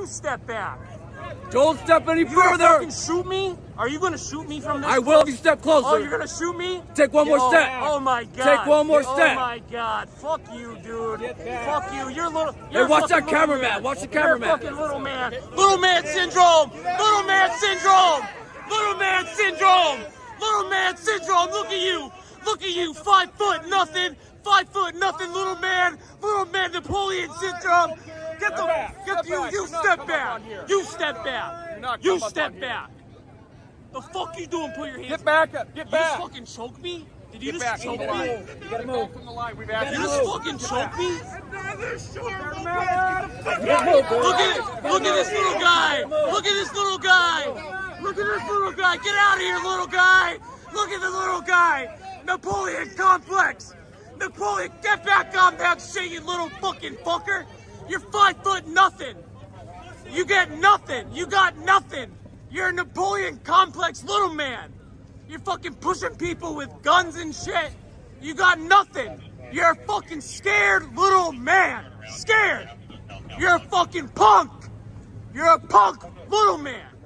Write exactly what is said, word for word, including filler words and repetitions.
You step back. Don't step any you further. You fucking shoot me? Are you gonna shoot me from this? I will if you step closer. Oh, you're gonna shoot me? Take one Yo, more step. Oh my god. Take one more oh step. Oh my god. Fuck you, dude. Fuck you. You're little. You're hey, watch that cameraman. Watch the cameraman. You're fucking little man. Little man syndrome. Little man syndrome. Little man syndrome. Little man syndrome. Look at you. Look at you. Five foot nothing. Five foot nothing. Little man. Little man. Napoleon syndrome. Get the, get the, you, you step back. You step back. You step back. The fuck you doing? Put your hands. Get back up. Get back. You just fucking choke me? Did you get just back. choke me? You gotta move from the line. We've asked you. You just fucking choke me? Look at, look at this little guy. Look at this little guy. Look at this little guy. Get out of here, little guy. Look at the little guy. Napoleon complex. Napoleon, get back on that shit, you little fucking fucker. You're five foot nothing. You get nothing. You got nothing. You're a Napoleon complex little man. You're fucking pushing people with guns and shit. You got nothing. You're a fucking scared little man. Scared. You're a fucking punk. You're a punk little man.